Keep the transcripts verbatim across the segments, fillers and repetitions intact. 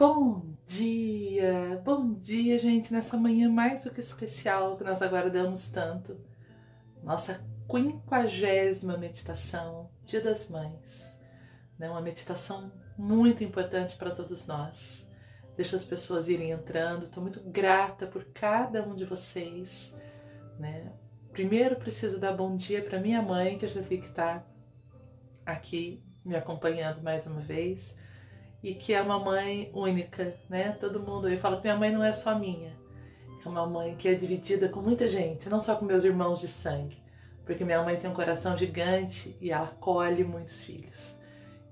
Bom dia, bom dia, gente, nessa manhã mais do que especial que nós aguardamos tanto. Nossa quinquagésima meditação, Dia das Mães, né? Uma meditação muito importante para todos nós. Deixa as pessoas irem entrando, estou muito grata por cada um de vocês, né? Primeiro preciso dar bom dia para minha mãe, que eu já vi que está aqui me acompanhando mais uma vez. E que é uma mãe única, né? Todo mundo aí fala que minha mãe não é só minha. É uma mãe que é dividida com muita gente, não só com meus irmãos de sangue. Porque minha mãe tem um coração gigante e ela acolhe muitos filhos.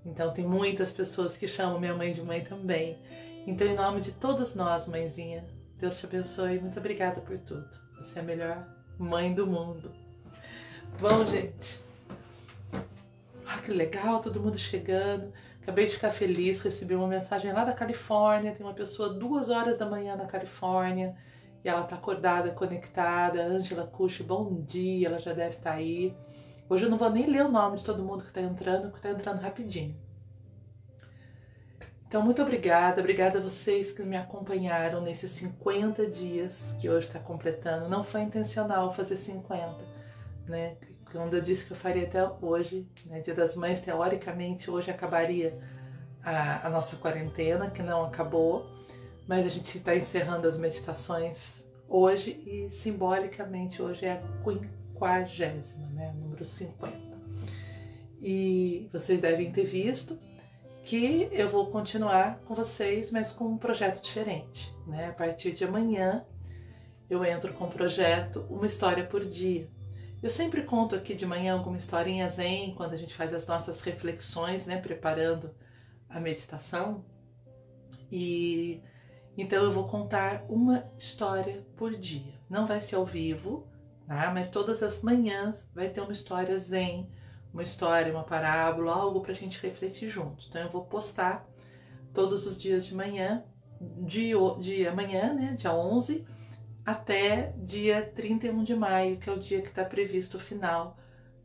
Então tem muitas pessoas que chamam minha mãe de mãe também. Então em nome de todos nós, mãezinha, Deus te abençoe e muito obrigada por tudo. Você é a melhor mãe do mundo. Bom, gente. Ah, que legal, todo mundo chegando. Acabei de ficar feliz, recebi uma mensagem lá da Califórnia, tem uma pessoa duas horas da manhã na Califórnia e ela tá acordada, conectada. Ângela Cush, bom dia, ela já deve estar aí. Hoje eu não vou nem ler o nome de todo mundo que tá entrando, porque tá entrando rapidinho. Então, muito obrigada, obrigada a vocês que me acompanharam nesses cinquenta dias que hoje tá completando. Não foi intencional fazer cinquenta, né? Quando eu disse que eu faria até hoje, né, Dia das Mães, teoricamente hoje acabaria a, a nossa quarentena, que não acabou, mas a gente está encerrando as meditações hoje e simbolicamente hoje é a quinquagésima, né, número cinquenta. E vocês devem ter visto que eu vou continuar com vocês, mas com um projeto diferente, né? A partir de amanhã eu entro com o projeto Uma História por Dia. Eu sempre conto aqui de manhã alguma historinha zen, quando a gente faz as nossas reflexões, né, preparando a meditação. E então eu vou contar uma história por dia. Não vai ser ao vivo, tá? Mas todas as manhãs vai ter uma história zen, uma história, uma parábola, algo pra gente refletir junto. Então eu vou postar todos os dias de manhã, de, de amanhã, né, dia onze, até dia trinta e um de maio, que é o dia que está previsto o final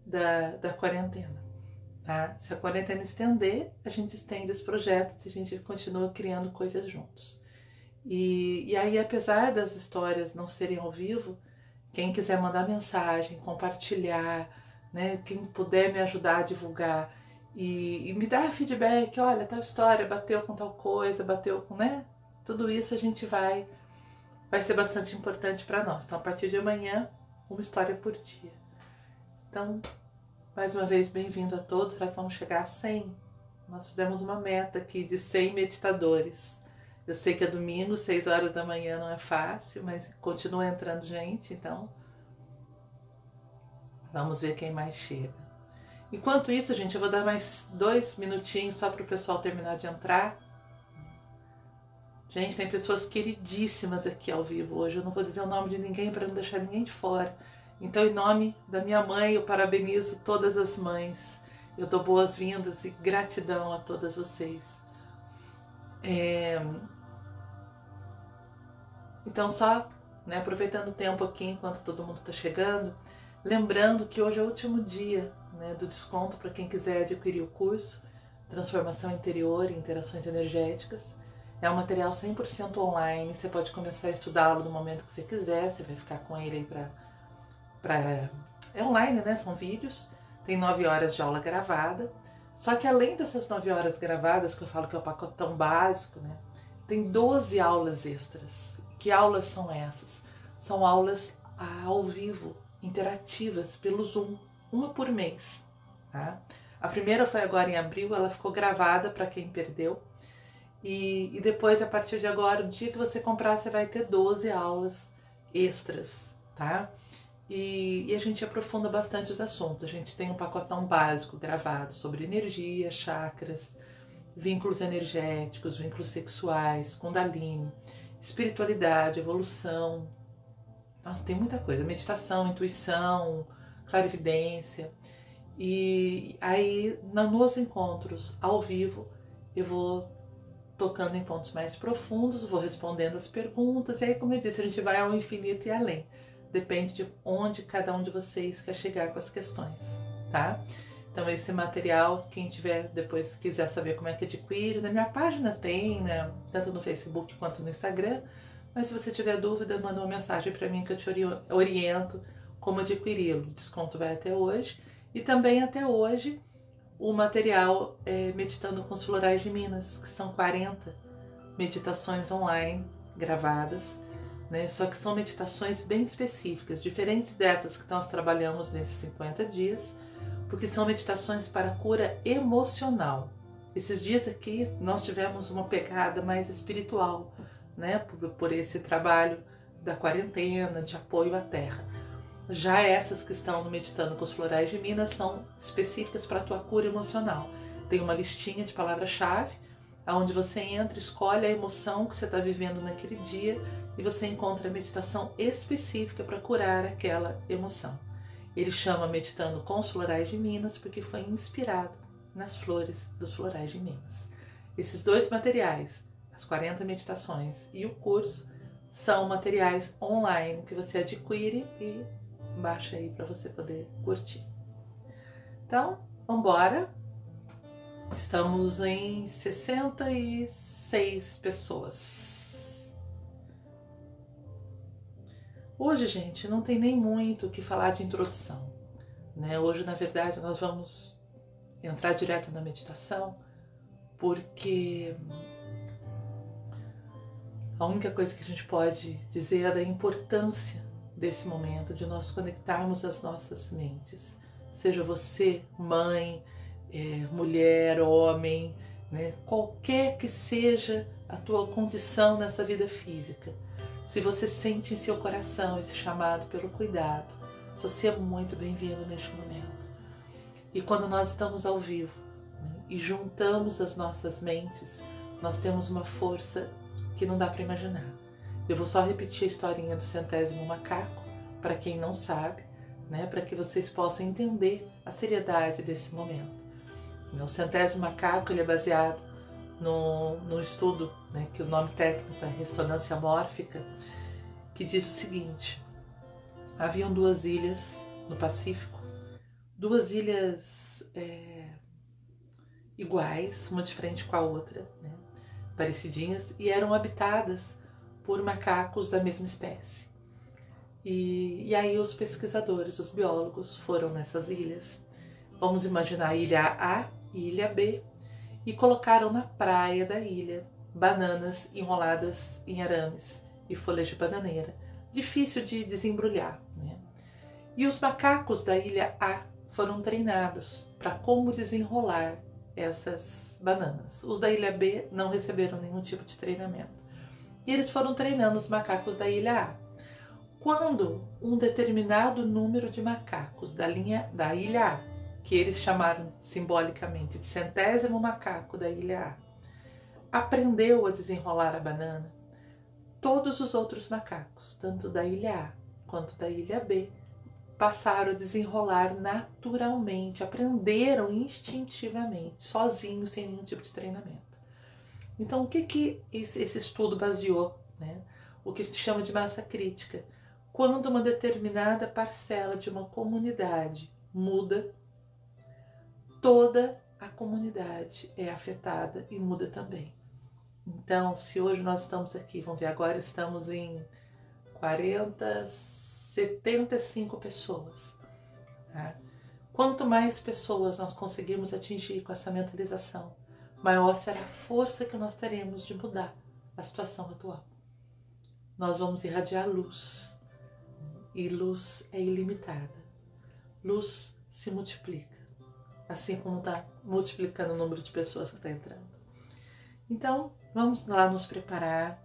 da, da quarentena. Tá? Se a quarentena estender, a gente estende os projetos e a gente continua criando coisas juntos. E, e aí, apesar das histórias não serem ao vivo, quem quiser mandar mensagem, compartilhar, né? Quem puder me ajudar a divulgar e, e me dar feedback, olha, tal história bateu com tal coisa, bateu com, né? Tudo isso a gente vai... vai ser bastante importante para nós. Então, a partir de amanhã, uma história por dia. Então, mais uma vez, bem-vindo a todos. Será que vamos chegar a cem? Nós fizemos uma meta aqui de cem meditadores. Eu sei que é domingo, seis horas da manhã não é fácil, mas continua entrando gente, então... vamos ver quem mais chega. Enquanto isso, gente, eu vou dar mais dois minutinhos só para o pessoal terminar de entrar. Gente, tem pessoas queridíssimas aqui ao vivo hoje. Eu não vou dizer o nome de ninguém para não deixar ninguém de fora. Então, em nome da minha mãe, eu parabenizo todas as mães. Eu dou boas-vindas e gratidão a todas vocês. É... Então, só, né, aproveitando o tempo aqui enquanto todo mundo está chegando, lembrando que hoje é o último dia, né, do desconto para quem quiser adquirir o curso Transformação Interior e Interações Energéticas. É um material cem por cento online, você pode começar a estudá-lo no momento que você quiser, você vai ficar com ele aí pra... pra... é online, né? São vídeos, tem nove horas de aula gravada, só que além dessas nove horas gravadas, que eu falo que é o pacotão básico, né? Tem doze aulas extras. Que aulas são essas? São aulas ao vivo, interativas, pelo Zoom, uma por mês, tá? A primeira foi agora em abril, ela ficou gravada para quem perdeu. E, e depois, a partir de agora, o dia que você comprar, você vai ter doze aulas extras, tá? E, e a gente aprofunda bastante os assuntos. A gente tem um pacotão básico gravado sobre energia, chakras, vínculos energéticos, vínculos sexuais, kundalini, espiritualidade, evolução. Nossa, tem muita coisa. Meditação, intuição, clarividência. E aí, nos encontros ao vivo, eu vou... tocando em pontos mais profundos, vou respondendo as perguntas, e aí, como eu disse, a gente vai ao infinito e além. Depende de onde cada um de vocês quer chegar com as questões, tá? Então esse material, quem tiver depois quiser saber como é que adquire, na minha página tem, né, tanto no Facebook quanto no Instagram. Mas se você tiver dúvida, manda uma mensagem para mim que eu te oriento como adquiri-lo. O desconto vai até hoje. E também até hoje o material é, Meditando com os Florais de Minas, que são quarenta meditações online gravadas, né? Só que são meditações bem específicas, diferentes dessas que nós trabalhamos nesses cinquenta dias, porque são meditações para cura emocional. Esses dias aqui nós tivemos uma pegada mais espiritual, né, por, por esse trabalho da quarentena, de apoio à terra. Já essas que estão no Meditando com os Florais de Minas são específicas para a tua cura emocional. Tem uma listinha de palavras-chave, onde você entra, escolhe a emoção que você está vivendo naquele dia e você encontra a meditação específica para curar aquela emoção. Ele chama Meditando com os Florais de Minas porque foi inspirado nas flores dos florais de Minas. Esses dois materiais, as quarenta meditações e o curso, são materiais online que você adquire e baixa aí para você poder curtir. Então, vamos embora. Estamos em sessenta e seis pessoas. Hoje, gente, não tem nem muito o que falar de introdução, né? Hoje, na verdade, nós vamos entrar direto na meditação, porque a única coisa que a gente pode dizer é da importância desse momento, de nós conectarmos as nossas mentes. Seja você mãe, é, mulher, homem, né? Qualquer que seja a tua condição nessa vida física, se você sente em seu coração esse chamado pelo cuidado, você é muito bem-vindo neste momento. E quando nós estamos ao vivo, né, e juntamos as nossas mentes, nós temos uma força que não dá para imaginar. Eu vou só repetir a historinha do centésimo macaco, para quem não sabe, né, para que vocês possam entender a seriedade desse momento. O centésimo macaco, ele é baseado num, num estudo, né, que o nome técnico é Ressonância Mórfica, que diz o seguinte: haviam duas ilhas no Pacífico, duas ilhas é, iguais, uma de frente com a outra, né, parecidinhas, e eram habitadas por macacos da mesma espécie. E, e aí os pesquisadores, os biólogos, foram nessas ilhas. Vamos imaginar a ilha A e ilha B, e colocaram na praia da ilha bananas enroladas em arames e folhas de bananeira, difícil de desembrulhar, né? E os macacos da ilha A foram treinados para como desenrolar essas bananas. Os da ilha B não receberam nenhum tipo de treinamento. E eles foram treinando os macacos da ilha A. Quando um determinado número de macacos da, linha, da ilha A, que eles chamaram simbolicamente de centésimo macaco da ilha A, aprendeu a desenrolar a banana, todos os outros macacos, tanto da ilha A quanto da ilha B, passaram a desenrolar naturalmente, aprenderam instintivamente, sozinhos, sem nenhum tipo de treinamento. Então, o que, que esse estudo baseou, né? O que a gente chama de massa crítica. Quando uma determinada parcela de uma comunidade muda, toda a comunidade é afetada e muda também. Então, se hoje nós estamos aqui, vamos ver agora, estamos em quarenta, setenta e cinco pessoas. Tá? Quanto mais pessoas nós conseguirmos atingir com essa mentalização, maior será a força que nós teremos de mudar a situação atual. Nós vamos irradiar luz, e luz é ilimitada. Luz se multiplica, assim como está multiplicando o número de pessoas que está entrando. Então, vamos lá nos preparar.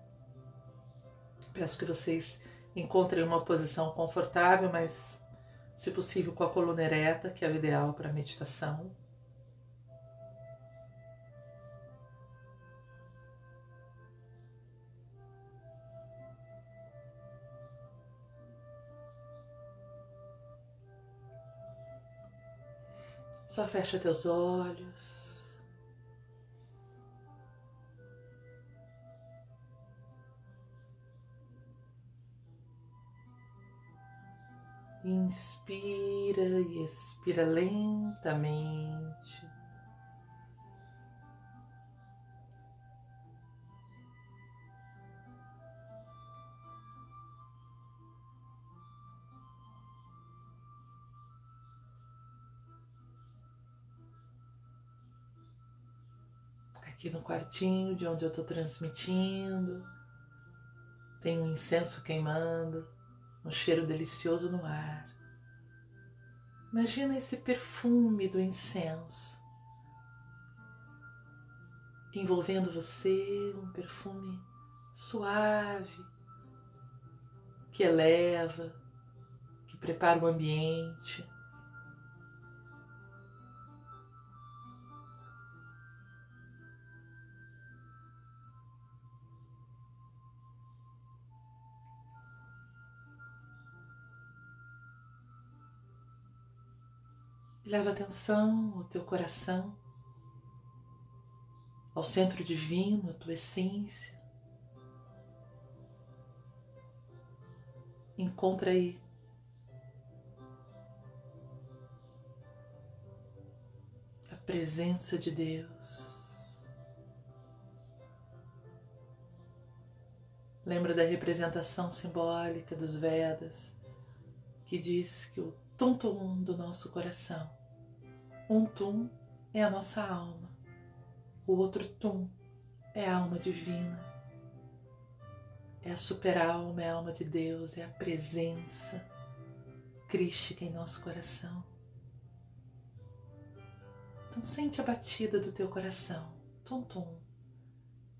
Peço que vocês encontrem uma posição confortável, mas, se possível, com a coluna ereta, que é o ideal para a meditação. Só fecha teus olhos. Inspira e expira lentamente. Aqui no quartinho de onde eu estou transmitindo, tem um incenso queimando, um cheiro delicioso no ar. Imagina esse perfume do incenso envolvendo você, um perfume suave, que eleva, que prepara o ambiente. Leva atenção ao teu coração, ao centro divino, à tua essência. Encontra aí a presença de Deus. Lembra da representação simbólica dos Vedas, que diz que o tum-tum do nosso coração, um tum é a nossa alma, o outro tum é a alma divina, é a super-alma, é a alma de Deus, é a presença crística em nosso coração. Então sente a batida do teu coração, tum-tum,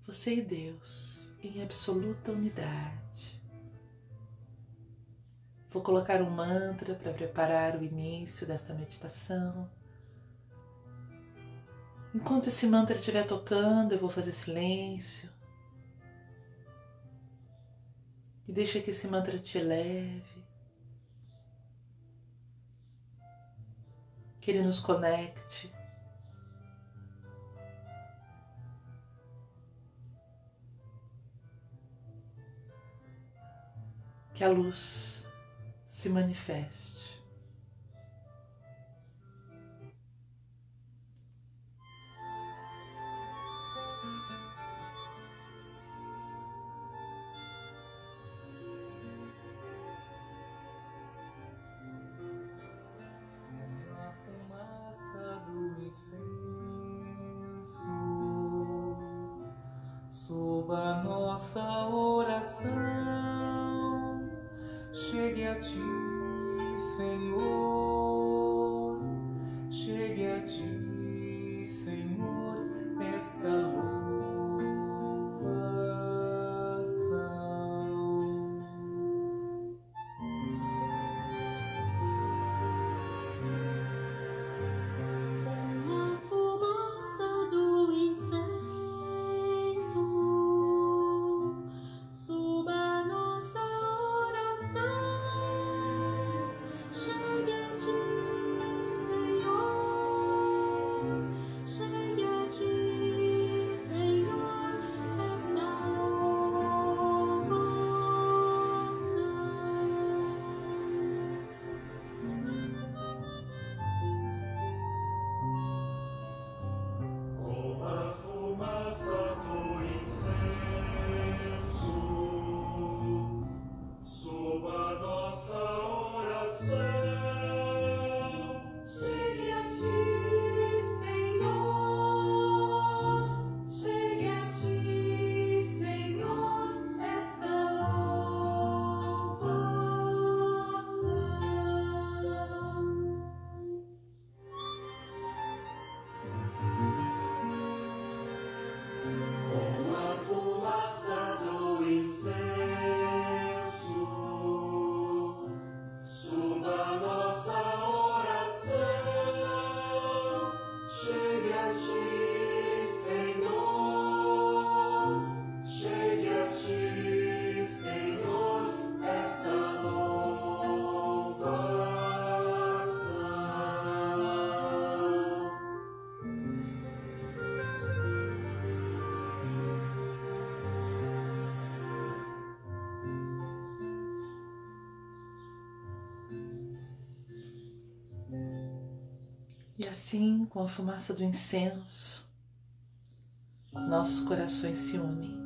você e Deus em absoluta unidade. Vou colocar um mantra para preparar o início desta meditação. Enquanto esse mantra estiver tocando, eu vou fazer silêncio. E deixa que esse mantra te eleve. Que ele nos conecte . Que a luz se manifeste. E assim, com a fumaça do incenso, nossos corações se unem.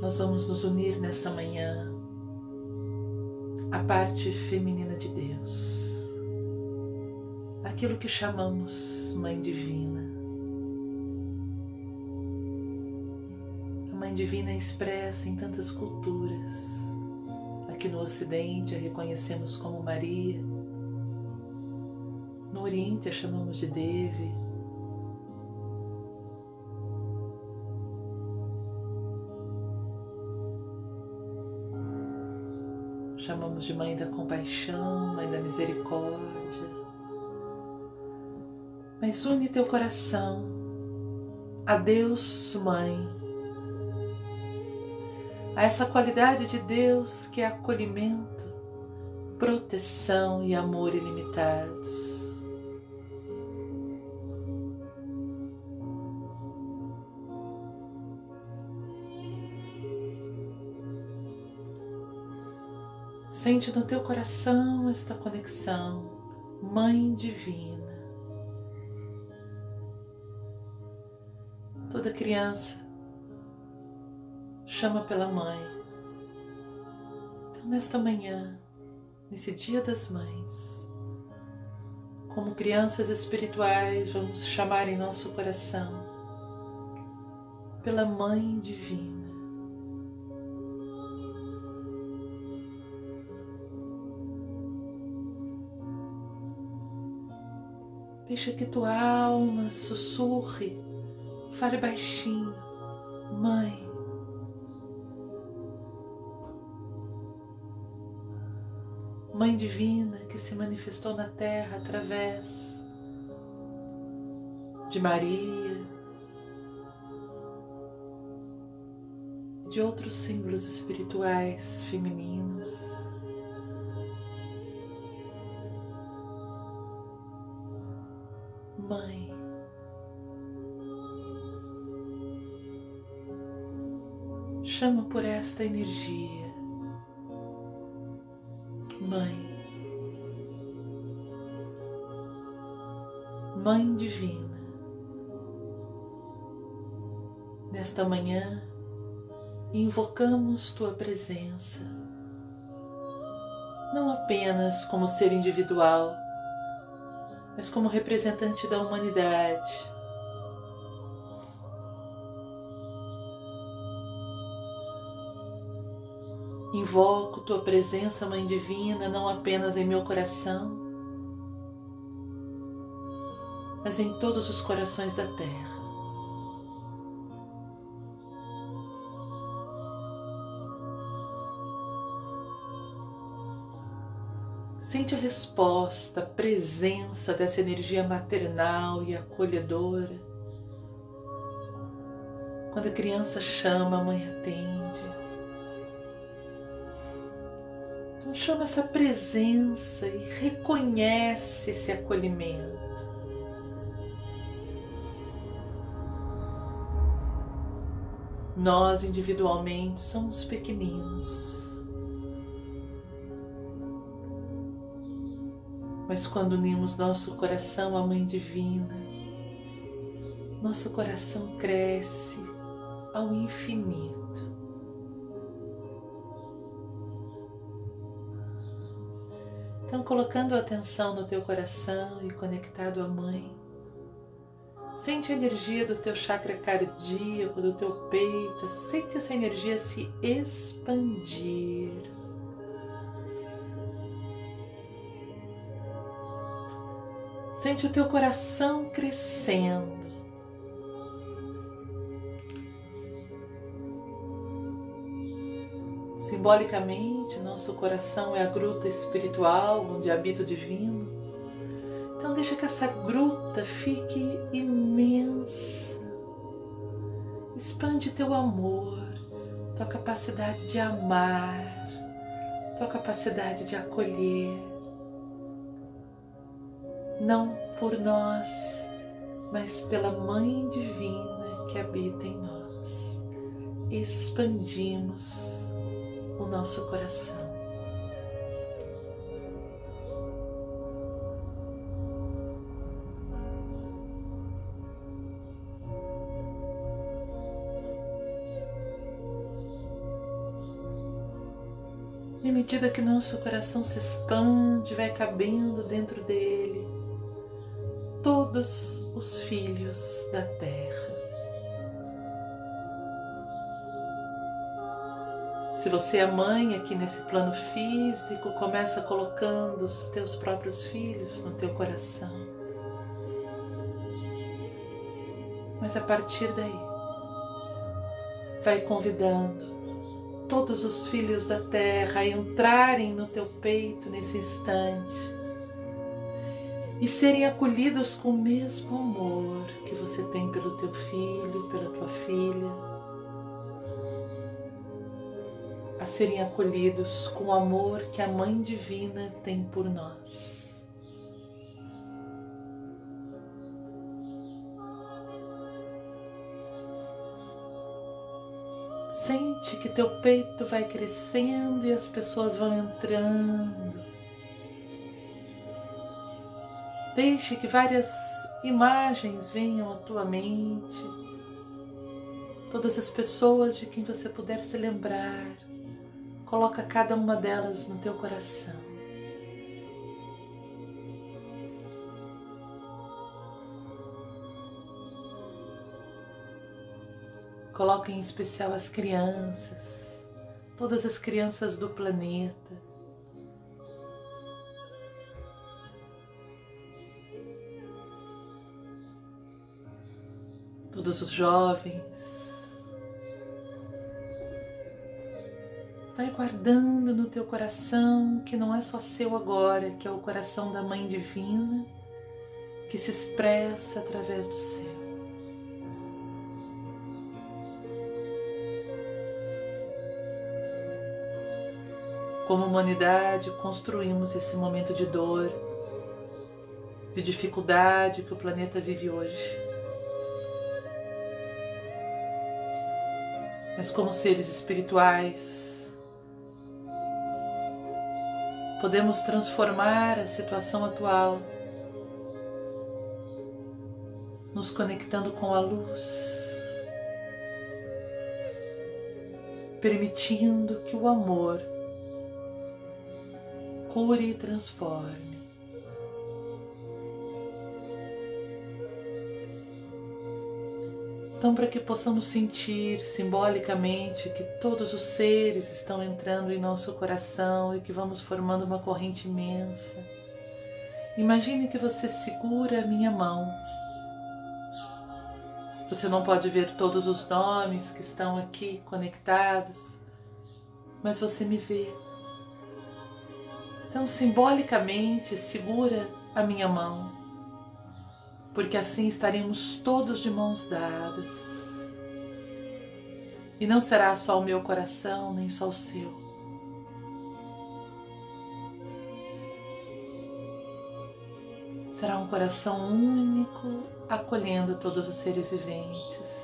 Nós vamos nos unir nesta manhã à parte feminina de Deus, aquilo que chamamos Mãe Divina. A Mãe Divina é expressa em tantas culturas. Aqui no Ocidente a reconhecemos como Maria, no Oriente a chamamos de Devi. Chamamos de Mãe da Compaixão, Mãe da Misericórdia. Mas une teu coração a Deus Mãe, a essa qualidade de Deus que é acolhimento, proteção e amor ilimitados. Sente no teu coração esta conexão, Mãe Divina. Toda criança chama pela mãe. Então, nesta manhã, nesse Dia das Mães, como crianças espirituais, vamos chamar em nosso coração pela Mãe Divina. Deixa que tua alma sussurre, fale baixinho, Mãe. Mãe Divina que se manifestou na Terra através de Maria, de outros símbolos espirituais femininos. Mãe, chama por esta energia, Mãe, Mãe Divina. Nesta manhã, invocamos tua presença, não apenas como ser individual, mas como representante da humanidade. Invoco tua presença, Mãe Divina, não apenas em meu coração, mas em todos os corações da Terra. Sente a resposta, a presença dessa energia maternal e acolhedora. Quando a criança chama, a mãe atende. Então chama essa presença e reconhece esse acolhimento. Nós individualmente somos pequeninos. Mas quando unimos nosso coração à Mãe Divina, nosso coração cresce ao infinito. Então, colocando a atenção no teu coração e conectado à Mãe, sente a energia do teu chakra cardíaco, do teu peito, sente essa energia se expandir. Sente o teu coração crescendo. Simbolicamente, nosso coração é a gruta espiritual onde habita o divino. Então deixa que essa gruta fique imensa. Expande teu amor, tua capacidade de amar, tua capacidade de acolher. Não por nós, mas pela Mãe Divina que habita em nós. Expandimos o nosso coração. E à medida que nosso coração se expande, vai cabendo dentro dele todos os filhos da Terra. Se você é mãe aqui nesse plano físico, começa colocando os teus próprios filhos no teu coração. Mas a partir daí, vai convidando todos os filhos da Terra a entrarem no teu peito nesse instante e serem acolhidos com o mesmo amor que você tem pelo teu filho, pela tua filha, a serem acolhidos com o amor que a Mãe Divina tem por nós. Sente que teu peito vai crescendo e as pessoas vão entrando. Deixe que várias imagens venham à tua mente. Todas as pessoas de quem você puder se lembrar, coloca cada uma delas no teu coração. Coloca em especial as crianças, todas as crianças do planeta. Todos os jovens. Vai guardando no teu coração, que não é só seu agora, que é o coração da Mãe Divina, que se expressa através do céu. Como humanidade, construímos esse momento de dor, de dificuldade que o planeta vive hoje. Mas como seres espirituais, podemos transformar a situação atual, nos conectando com a luz, permitindo que o amor cure e transforme. Então, para que possamos sentir simbolicamente que todos os seres estão entrando em nosso coração e que vamos formando uma corrente imensa, imagine que você segura a minha mão. Você não pode ver todos os nomes que estão aqui conectados, mas você me vê. Então, simbolicamente, segura a minha mão, porque assim estaremos todos de mãos dadas. E não será só o meu coração, nem só o seu. Será um coração único, acolhendo todos os seres viventes.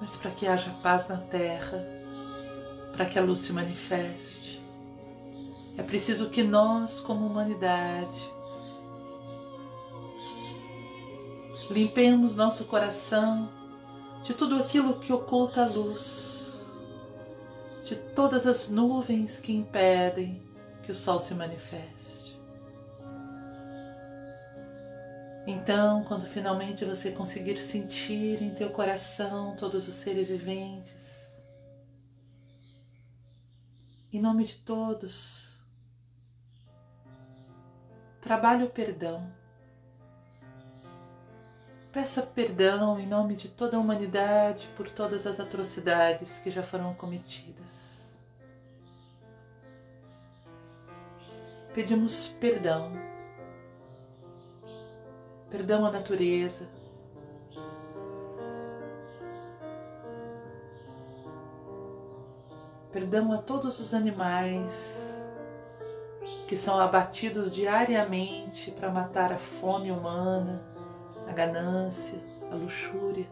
Mas para que haja paz na Terra, para que a luz se manifeste, é preciso que nós, como humanidade, limpemos nosso coração de tudo aquilo que oculta a luz, de todas as nuvens que impedem que o sol se manifeste. Então, quando finalmente você conseguir sentir em teu coração todos os seres viventes, em nome de todos, trabalhe o perdão. Peça perdão em nome de toda a humanidade por todas as atrocidades que já foram cometidas. Pedimos perdão. Perdão à natureza, perdão a todos os animais que são abatidos diariamente para matar a fome humana, a ganância, a luxúria.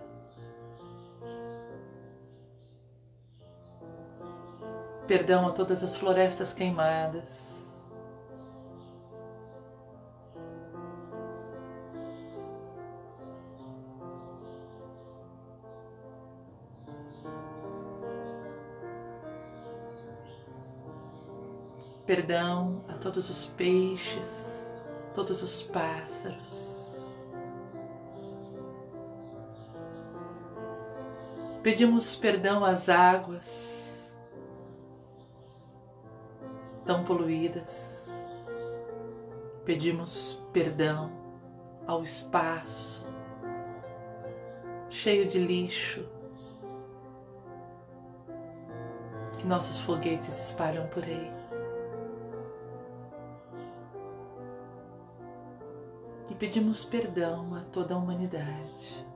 perdão a todas as florestas queimadas. Perdão a todos os peixes, todos os pássaros. Pedimos perdão às águas tão poluídas. Pedimos perdão ao espaço cheio de lixo que nossos foguetes espalham por aí. E pedimos perdão a toda a humanidade.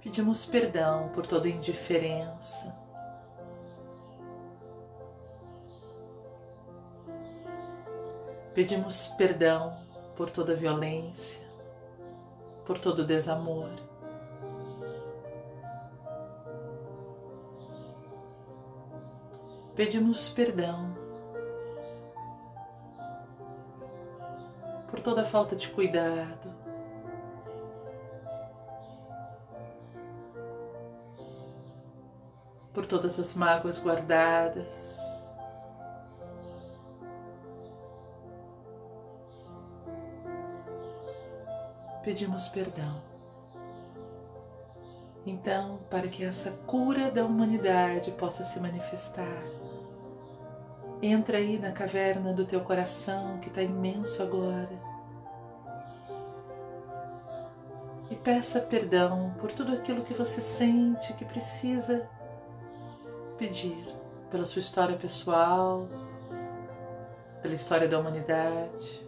Pedimos perdão por toda a indiferença. Pedimos perdão por toda a violência, por todo o desamor. Pedimos perdão por toda a falta de cuidado. Por todas as mágoas guardadas. Pedimos perdão. Então, para que essa cura da humanidade possa se manifestar, entra aí na caverna do teu coração, que está imenso agora, e peça perdão por tudo aquilo que você sente que precisa pedir, pela sua história pessoal, pela história da humanidade.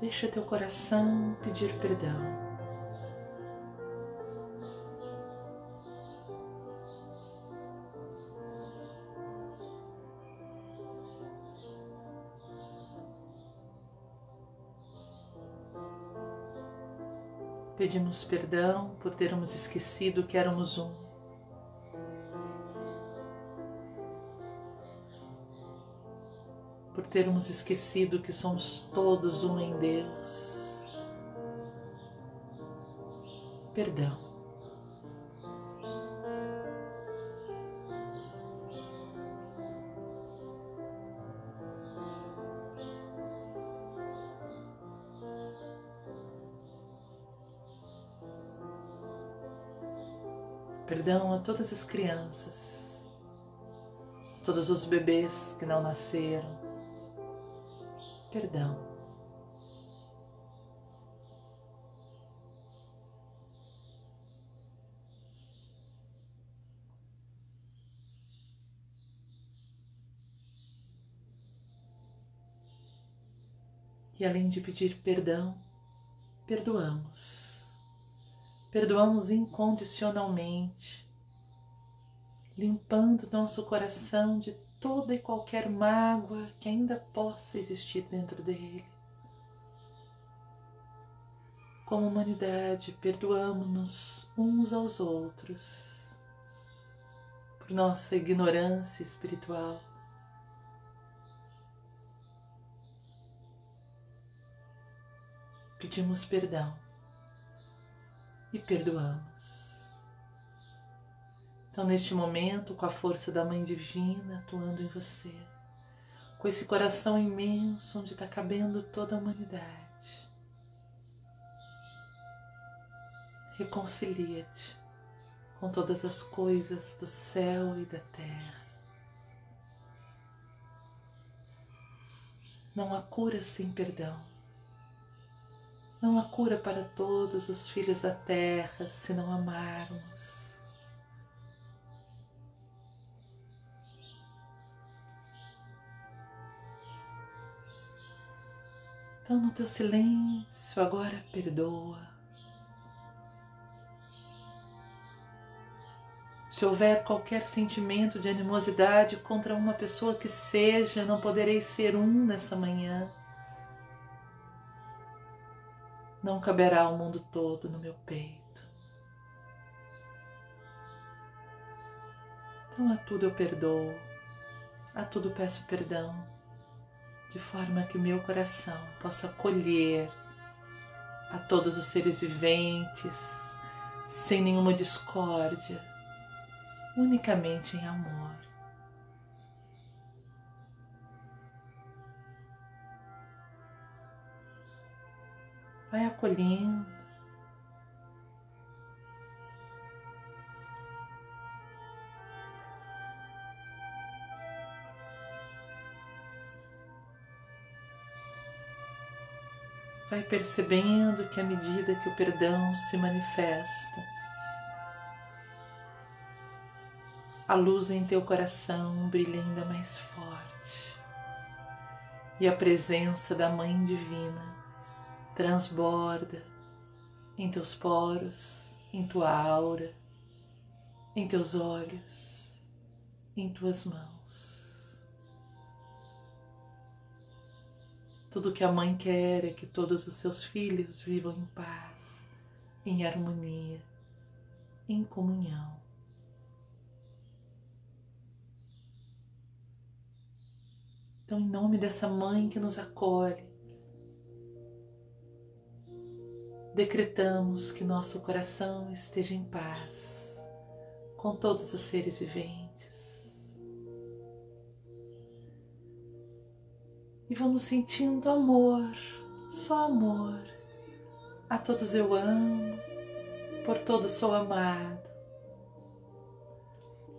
Deixa teu coração pedir perdão. Pedimos perdão por termos esquecido que éramos um. Por termos esquecido que somos todos um em Deus. Perdão. Perdão a todas as crianças, a todos os bebês que não nasceram. Perdão. E além de pedir perdão, perdoamos. Perdoamos incondicionalmente, limpando nosso coração de toda e qualquer mágoa que ainda possa existir dentro dele. Como humanidade, perdoamos-nos uns aos outros por nossa ignorância espiritual. Pedimos perdão. E perdoamos. Então, neste momento, com a força da Mãe Divina atuando em você, com esse coração imenso onde está cabendo toda a humanidade, reconcilia-te com todas as coisas do céu e da terra. Não há cura sem perdão. Não há cura para todos os filhos da terra se não amarmos. Então, no teu silêncio, agora perdoa. Se houver qualquer sentimento de animosidade contra uma pessoa que seja, não poderei ser um nessa manhã. Não caberá o mundo todo no meu peito. Então a tudo eu perdoo, a tudo peço perdão, de forma que o meu coração possa acolher a todos os seres viventes, sem nenhuma discórdia, unicamente em amor. Vai acolhendo, vai percebendo que à medida que o perdão se manifesta, a luz em teu coração brilha ainda mais forte e a presença da Mãe Divina transborda em teus poros, em tua aura, em teus olhos, em tuas mãos. Tudo que a mãe quer é que todos os seus filhos vivam em paz, em harmonia, em comunhão. Então, em nome dessa mãe que nos acolhe, decretamos que nosso coração esteja em paz com todos os seres viventes. E vamos sentindo amor, só amor. A todos eu amo, por todos sou amado.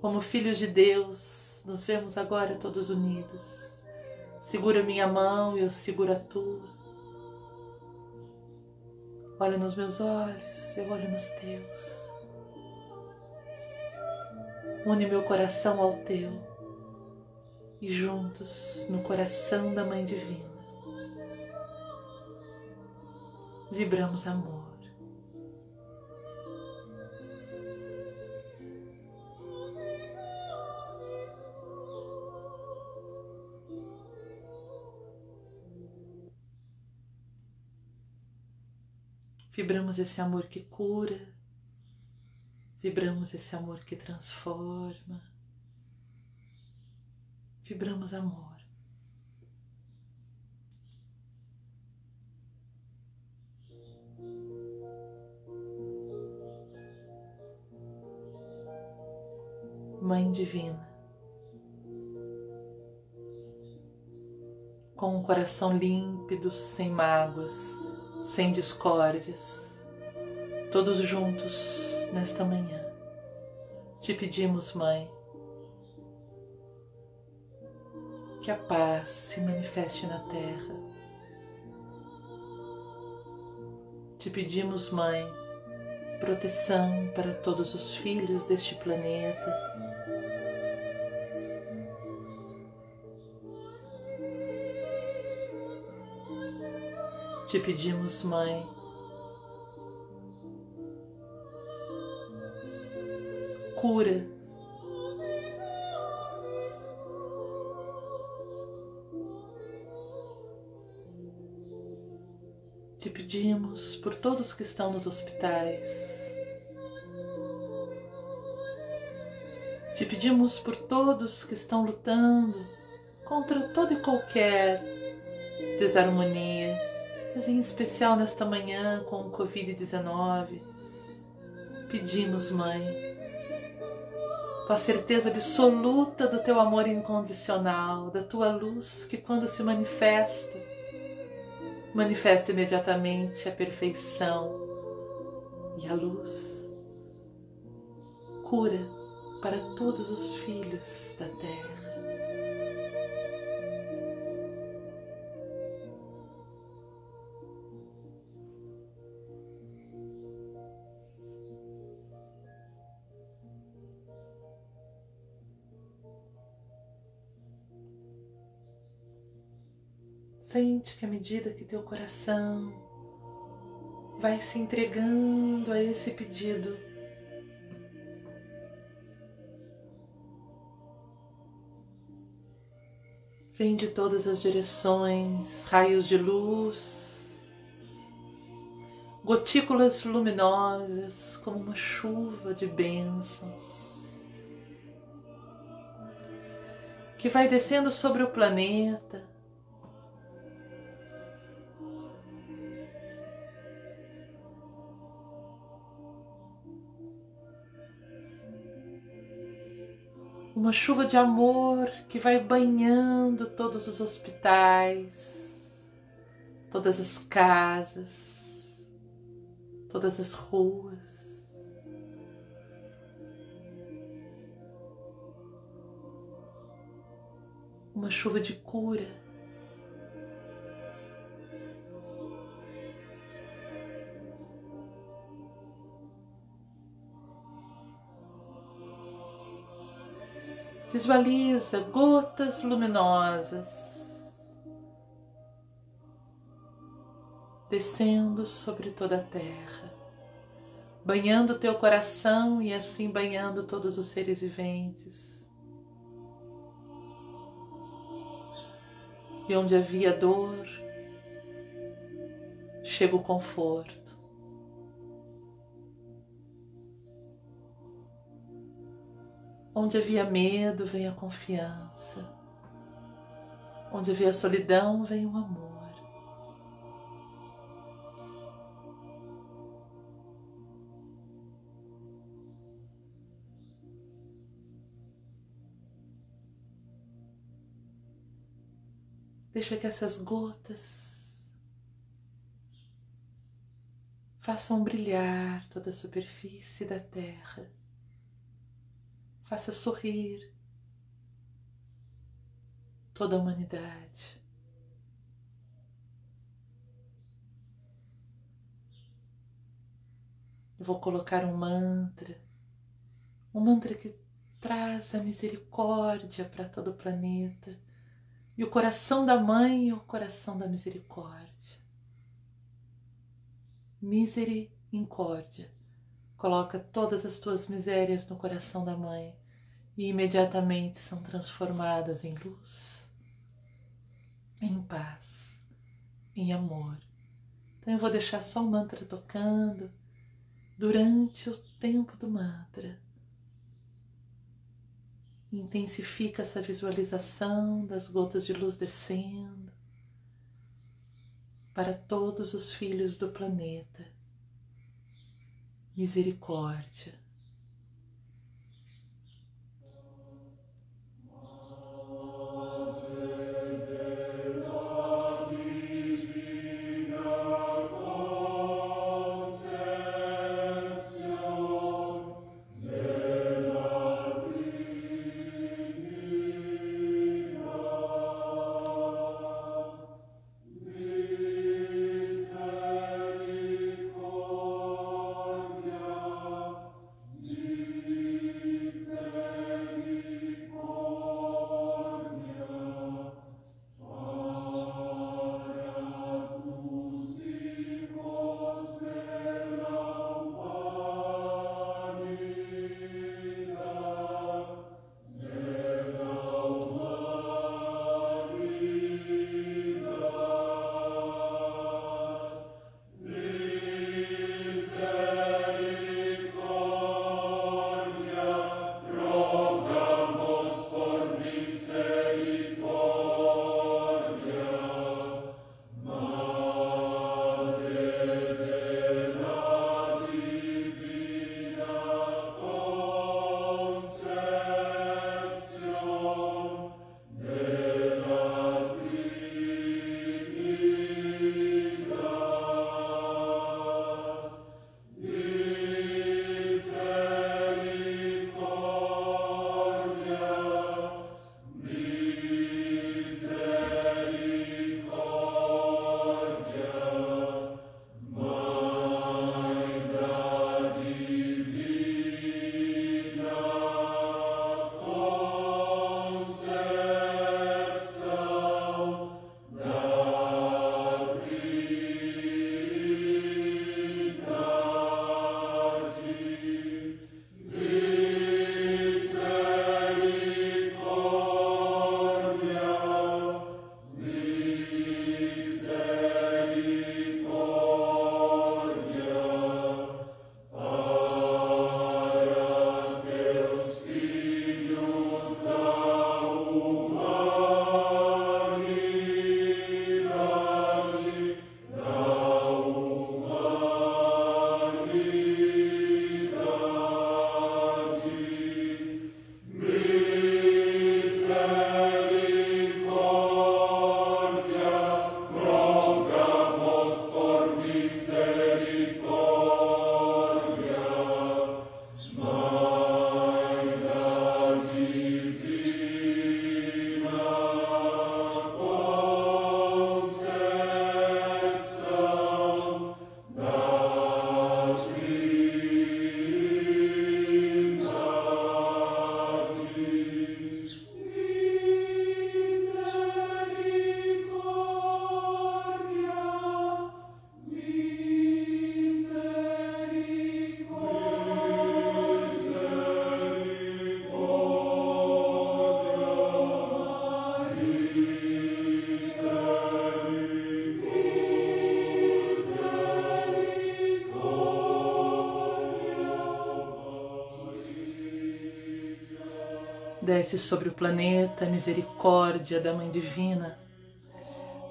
Como filhos de Deus, nos vemos agora todos unidos. Segura minha mão e eu seguro a tua. Olha nos meus olhos, eu olho nos teus. Une meu coração ao teu. E juntos, no coração da Mãe Divina, vibramos amor. Vibramos esse amor que cura, vibramos esse amor que transforma. Vibramos amor. Mãe Divina, com um coração límpido, sem mágoas, sem discórdias, todos juntos nesta manhã, te pedimos, Mãe, que a paz se manifeste na terra. Te pedimos, Mãe, proteção para todos os filhos deste planeta. Te pedimos, Mãe, cura. Te pedimos por todos que estão nos hospitais. Te pedimos por todos que estão lutando contra toda e qualquer desarmonia, mas em especial nesta manhã com o covid dezenove. Pedimos, Mãe, com a certeza absoluta do teu amor incondicional, da tua luz que quando se manifesta, manifesta imediatamente a perfeição e a luz. Cura para todos os filhos da terra. Sente que à medida que teu coração vai se entregando a esse pedido, vem de todas as direções raios de luz gotículas luminosas como uma chuva de bênçãos que vai descendo sobre o planeta, uma chuva de amor que vai banhando todos os hospitais, todas as casas, todas as ruas, uma chuva de cura, visualiza gotas luminosas descendo sobre toda a terra, banhando teu coração e assim banhando todos os seres viventes. E onde havia dor, chega o conforto. Onde havia medo, vem a confiança. Onde havia solidão, vem o amor. Deixa que essas gotas façam brilhar toda a superfície da terra. Faça sorrir toda a humanidade. Eu vou colocar um mantra, um mantra que traz a misericórdia para todo o planeta. E o coração da mãe é o coração da misericórdia. Misericórdia. Coloca todas as tuas misérias no coração da mãe e imediatamente são transformadas em luz, em paz, em amor. Então eu vou deixar só o mantra tocando durante o tempo do mantra. Intensifica essa visualização das gotas de luz descendo para todos os filhos do planeta. Misericórdia. Desce sobre o planeta a misericórdia da Mãe Divina.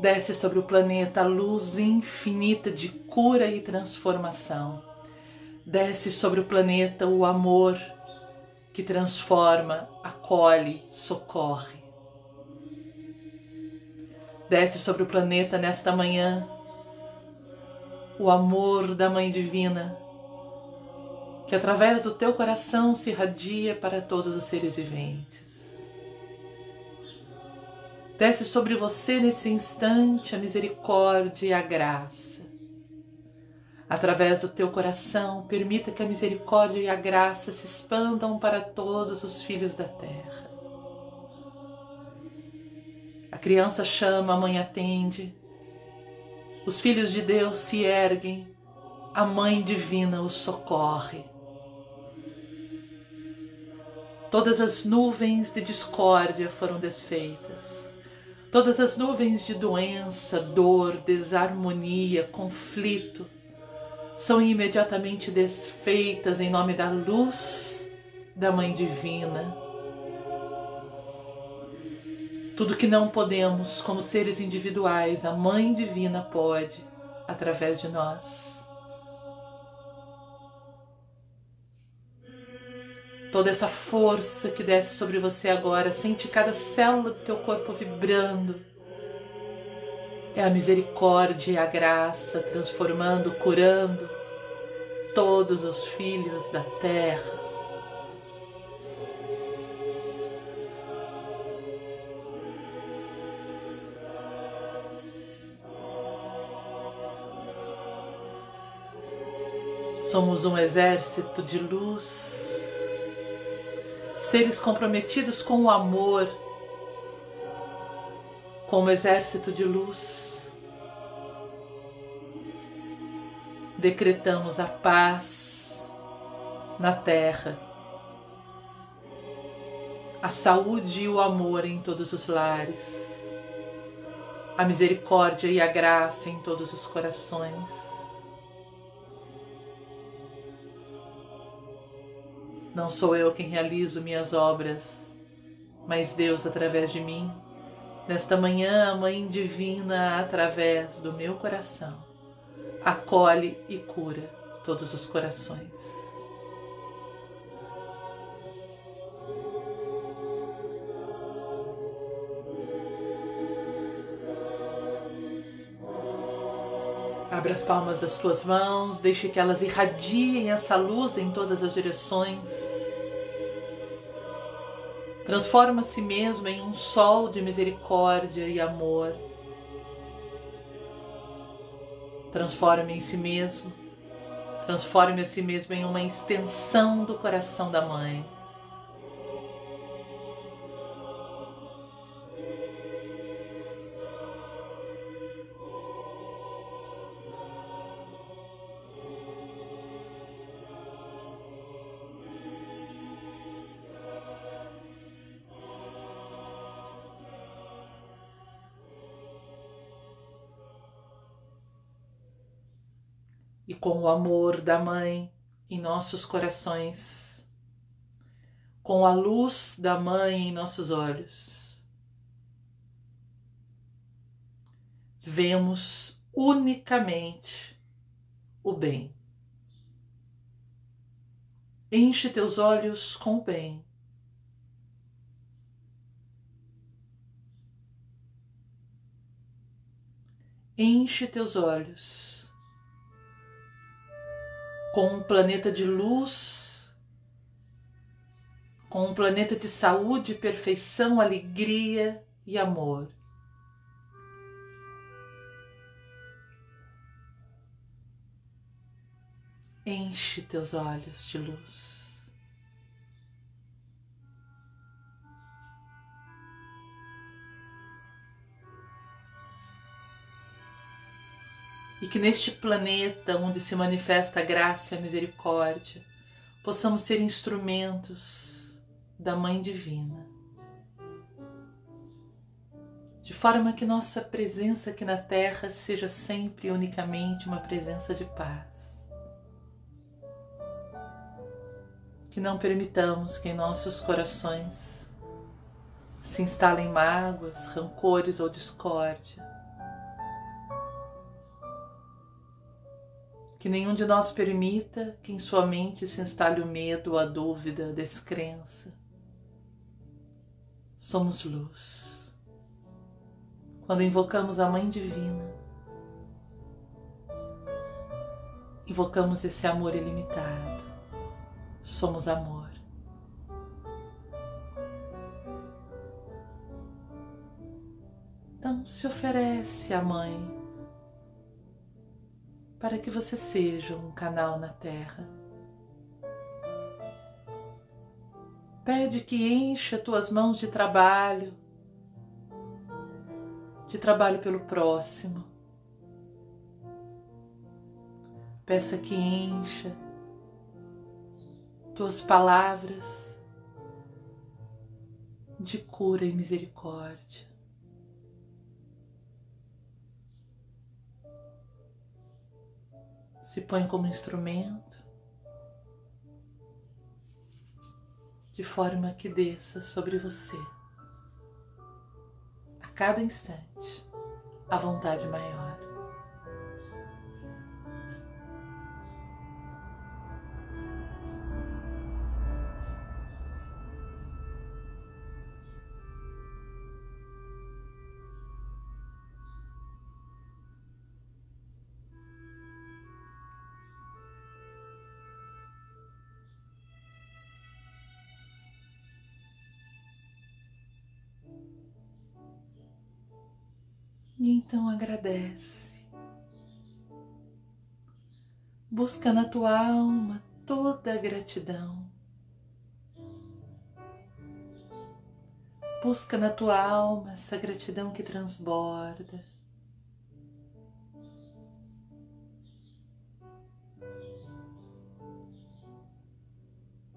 Desce sobre o planeta a luz infinita de cura e transformação. Desce sobre o planeta o amor que transforma, acolhe, socorre. Desce sobre o planeta nesta manhã o amor da Mãe Divina, que através do teu coração se irradia para todos os seres viventes. Desce sobre você nesse instante a misericórdia e a graça. Através do teu coração, permita que a misericórdia e a graça se expandam para todos os filhos da terra. A criança chama, a mãe atende. Os filhos de Deus se erguem, a Mãe Divina os socorre. Todas as nuvens de discórdia foram desfeitas. Todas as nuvens de doença, dor, desarmonia, conflito são imediatamente desfeitas em nome da luz da Mãe Divina. Tudo que não podemos, como seres individuais, a Mãe Divina pode através de nós. Toda essa força que desce sobre você agora, sente cada célula do teu corpo vibrando. É a misericórdia e a graça transformando, curando todos os filhos da terra. Somos um exército de luz. Seres comprometidos com o amor, como exército de luz, decretamos a paz na terra, a saúde e o amor em todos os lares, a misericórdia e a graça em todos os corações. Não sou eu quem realizo minhas obras, mas Deus através de mim. Nesta manhã, a Mãe Divina, através do meu coração, acolhe e cura todos os corações. Abra as palmas das tuas mãos, deixe que elas irradiem essa luz em todas as direções. Transforma a si mesmo em um sol de misericórdia e amor. Transforme em si mesmo, transforme a si mesmo em uma extensão do coração da Mãe. E com o amor da Mãe em nossos corações, com a luz da Mãe em nossos olhos, vemos unicamente o bem. Enche teus olhos com o bem. Enche teus olhos com um planeta de luz, com um planeta de saúde, perfeição, alegria e amor. Enche teus olhos de luz. E que neste planeta onde se manifesta a graça e a misericórdia, possamos ser instrumentos da Mãe Divina. De forma que nossa presença aqui na Terra seja sempre e unicamente uma presença de paz. Que não permitamos que em nossos corações se instala em mágoas, rancores ou discórdia. Que nenhum de nós permita que em sua mente se instale o medo, a dúvida, a descrença. Somos luz. Quando invocamos a Mãe Divina, invocamos esse amor ilimitado. Somos amor. Então se oferece à Mãe para que você seja um canal na Terra. Pede que encha tuas mãos de trabalho, de trabalho pelo próximo. Peça que encha tuas palavras de cura e misericórdia. Se põe como instrumento, de forma que desça sobre você, a cada instante, a vontade maior. E então agradece, busca na tua alma toda a gratidão, busca na tua alma essa gratidão que transborda,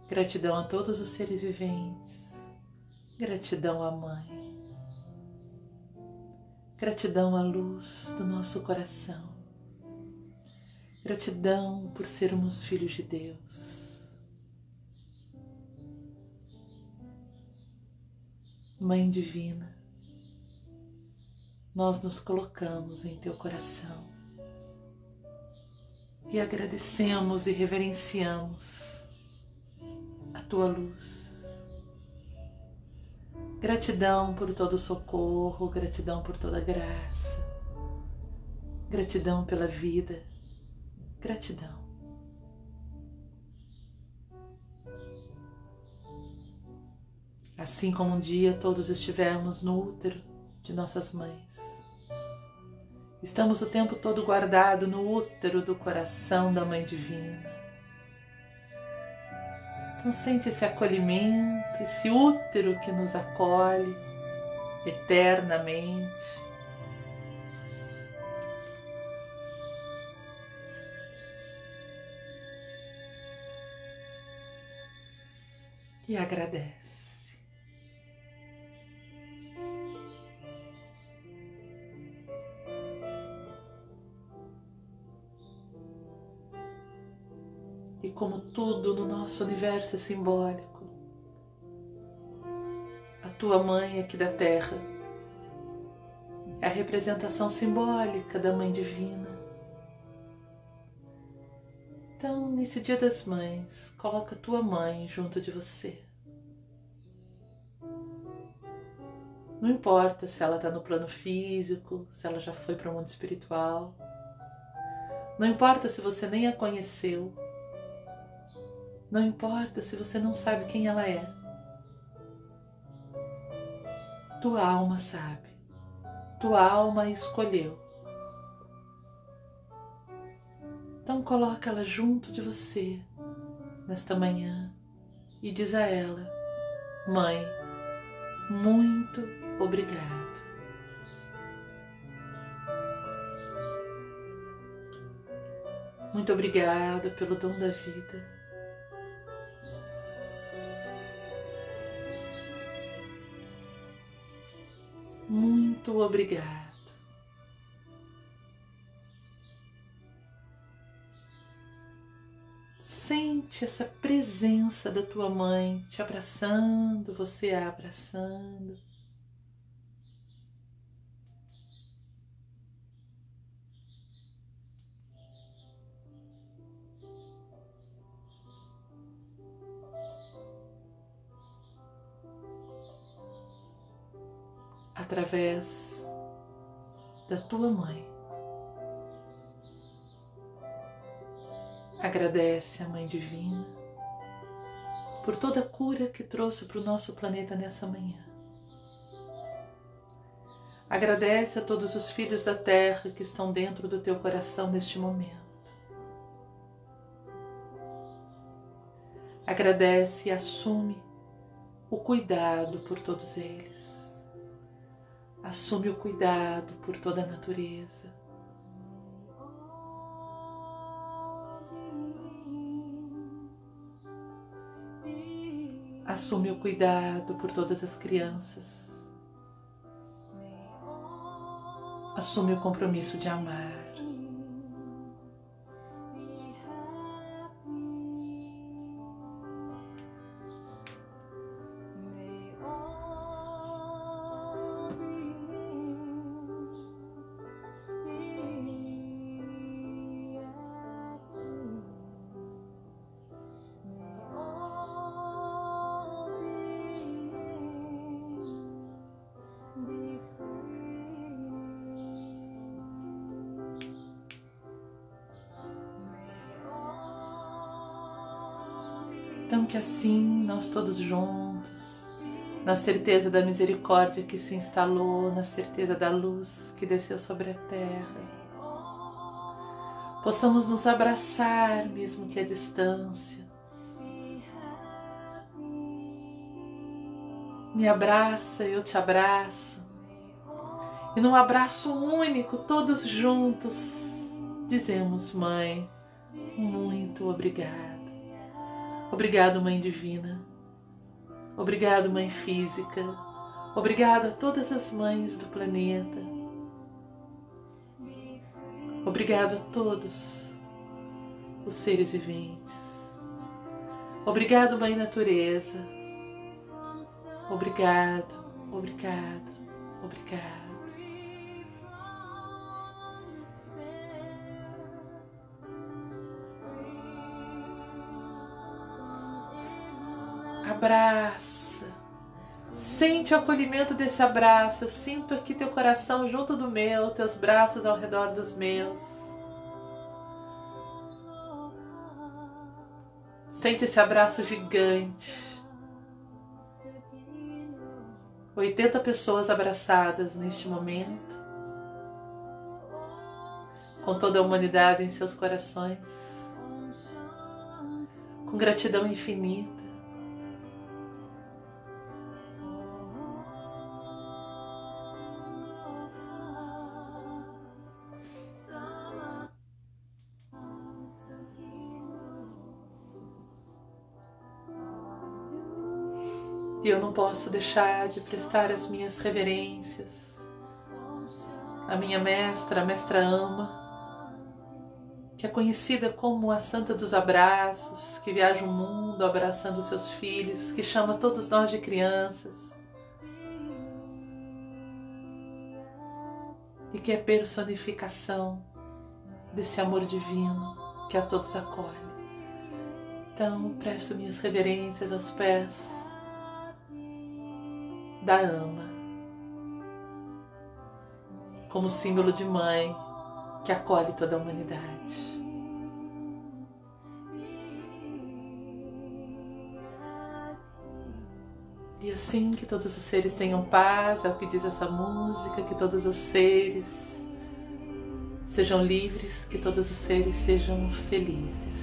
gratidão a todos os seres viventes, gratidão à Mãe. Gratidão à luz do nosso coração. Gratidão por sermos filhos de Deus. Mãe Divina, nós nos colocamos em teu coração e agradecemos e reverenciamos a tua luz. Gratidão por todo socorro, gratidão por toda graça, gratidão pela vida, gratidão. Assim como um dia todos estivemos no útero de nossas mães, estamos o tempo todo guardado no útero do coração da Mãe Divina. Então sente esse acolhimento, esse útero que nos acolhe eternamente. E agradece. E como tudo no nosso universo é simbólico, a tua mãe aqui da Terra é a representação simbólica da Mãe Divina. Então, nesse Dia das Mães, coloca a tua mãe junto de você. Não importa se ela está no plano físico, se ela já foi para o mundo espiritual. Não importa se você nem a conheceu. Não importa se você não sabe quem ela é. Tua alma sabe. Tua alma a escolheu. Então coloca ela junto de você nesta manhã e diz a ela: Mãe, muito obrigado. Muito obrigado pelo dom da vida. Muito obrigado. Sente essa presença da tua mãe te abraçando, você a abraçando. através da tua mãe. Agradece a Mãe Divina por toda a cura que trouxe para o nosso planeta nessa manhã. Agradece a todos os filhos da Terra que estão dentro do teu coração neste momento. Agradece e assume o cuidado por todos eles. Assume o cuidado por toda a natureza. Assume o cuidado por todas as crianças. Assume o compromisso de amar. Então que assim nós todos juntos, na certeza da misericórdia que se instalou, na certeza da luz que desceu sobre a terra, possamos nos abraçar mesmo que à distância. Me abraça, eu te abraço. E num abraço único, todos juntos, dizemos: Mãe, muito obrigada. Obrigado, Mãe Divina. Obrigado, Mãe Física. Obrigado a todas as mães do planeta. Obrigado a todos os seres viventes. Obrigado, Mãe Natureza. Obrigado, obrigado, obrigado. Abraça, sente o acolhimento desse abraço. Eu sinto aqui teu coração junto do meu, teus braços ao redor dos meus. Sente esse abraço gigante. oitenta pessoas abraçadas neste momento, com toda a humanidade em seus corações, com gratidão infinita. E eu não posso deixar de prestar as minhas reverências à minha mestra, a mestra Ama, que é conhecida como a Santa dos Abraços, que viaja o mundo abraçando seus filhos, que chama todos nós de crianças e que é personificação desse amor divino que a todos acolhe. Então, presto minhas reverências aos pés da Ama, como símbolo de mãe que acolhe toda a humanidade. E assim que todos os seres tenham paz, é o que diz essa música, que todos os seres sejam livres, que todos os seres sejam felizes.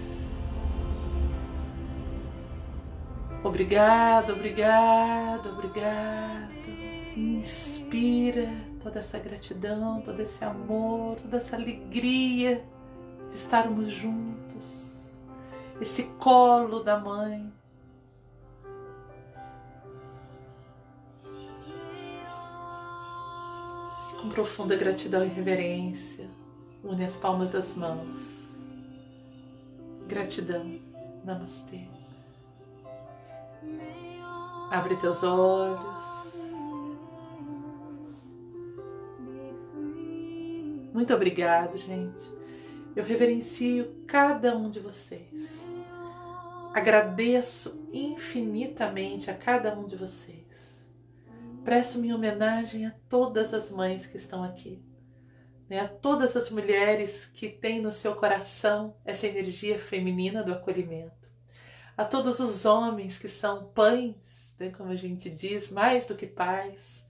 Obrigado, obrigado, obrigado. Inspira toda essa gratidão, todo esse amor, toda essa alegria de estarmos juntos. Esse colo da mãe. Com profunda gratidão e reverência, une as palmas das mãos. Gratidão. Namastê. Abre teus olhos. Muito obrigado, gente. Eu reverencio cada um de vocês. Agradeço infinitamente a cada um de vocês Presto minha homenagem a todas as mães que estão aqui, né? A todas as mulheres que têm no seu coração essa energia feminina do acolhimento, a todos os homens que são pães, né? Como a gente diz, mais do que pais,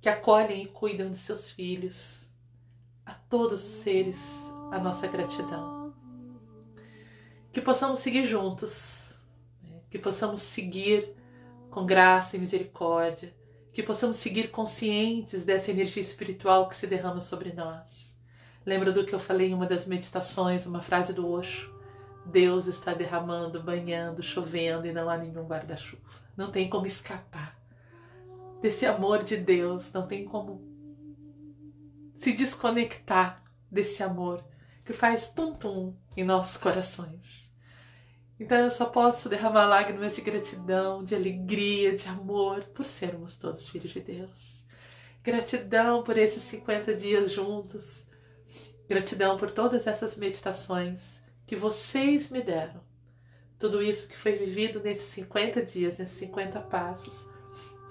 que acolhem e cuidam de seus filhos, a todos os seres, a nossa gratidão. Que possamos seguir juntos, né? Que possamos seguir com graça e misericórdia, que possamos seguir conscientes dessa energia espiritual que se derrama sobre nós. Lembra do que eu falei em uma das meditações, uma frase do Osho? Deus está derramando, banhando, chovendo e não há nenhum guarda-chuva. Não tem como escapar desse amor de Deus, não tem como se desconectar desse amor que faz tum-tum em nossos corações. Então eu só posso derramar lágrimas de gratidão, de alegria, de amor, por sermos todos filhos de Deus. Gratidão por esses cinquenta dias juntos. Gratidão por todas essas meditações que vocês me deram. Tudo isso que foi vivido nesses cinquenta dias, nesses cinquenta passos,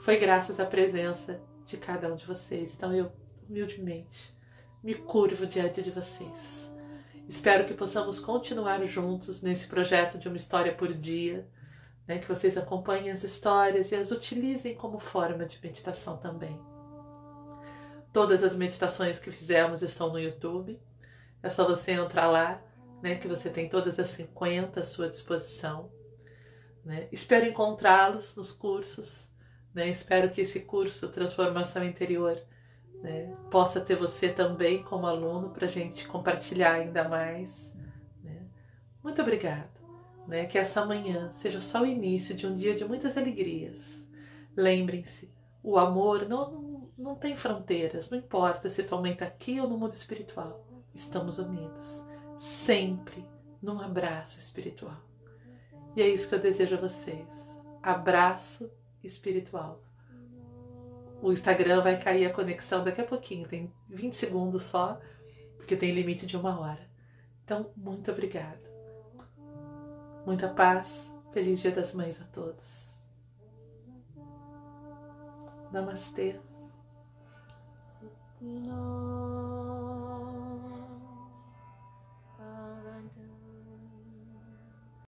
foi graças à presença de cada um de vocês. Então eu, humildemente, me curvo diante de vocês. Espero que possamos continuar juntos nesse projeto de uma história por dia, né? Que vocês acompanhem as histórias e as utilizem como forma de meditação também. Todas as meditações que fizemos estão no YouTube. É só você entrar lá, né? Que você tem todas as cinquenta à sua disposição, né? Espero encontrá-los nos cursos, né? Espero que esse curso Transformação Interior, né, possa ter você também como aluno para a gente compartilhar ainda mais, né? Muito obrigada, né? Que essa manhã seja só o início de um dia de muitas alegrias. Lembrem-se, o amor não, não tem fronteiras, não importa se tua mãe está aqui ou no mundo espiritual. Estamos unidos, sempre num abraço espiritual. E é isso que eu desejo a vocês, abraço espiritual. O Instagram vai cair a conexão daqui a pouquinho, tem vinte segundos só, porque tem limite de uma hora. Então, muito obrigada. Muita paz, feliz Dia das Mães a todos. Namastê.